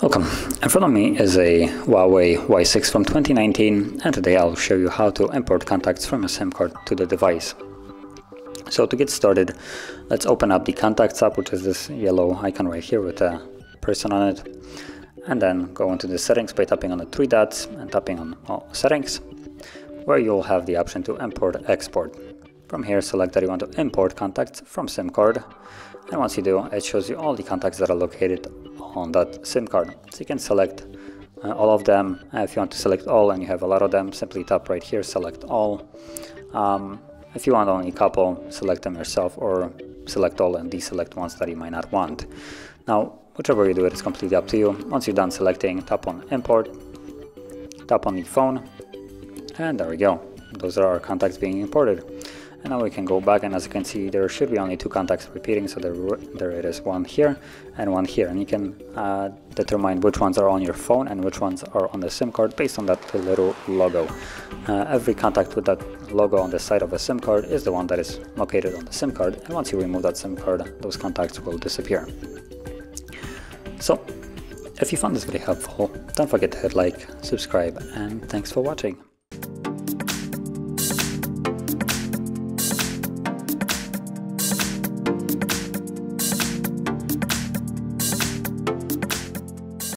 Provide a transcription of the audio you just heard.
Welcome. In front of me is a Huawei Y6 from 2019, and today I'll show you how to import contacts from a SIM card to the device. So to get started, let's open up the Contacts app, which is this yellow icon right here with a person on it, and then go into the settings by tapping on the three dots and tapping on all settings, where you'll have the option to import export. From here, select that you want to import contacts from SIM card, and once you do, it shows you all the contacts that are located on that SIM card. So you can select all of them. If you want to select all and you have a lot of them, simply tap right here, select all. If you want only a couple, select them yourself, or select all and deselect ones that you might not want. Now, whichever you do, it is completely up to you. Once you're done selecting, tap on import, tap on the phone, and there we go. Those are our contacts being imported. And now we can go back, and as you can see, there should be only two contacts repeating, so there it is, one here and one here. And you can determine which ones are on your phone and which ones are on the SIM card based on that little logo. Every contact with that logo on the side of a SIM card is the one that is located on the SIM card, and once you remove that SIM card, those contacts will disappear. So, if you found this video helpful, don't forget to hit like, subscribe, and thanks for watching.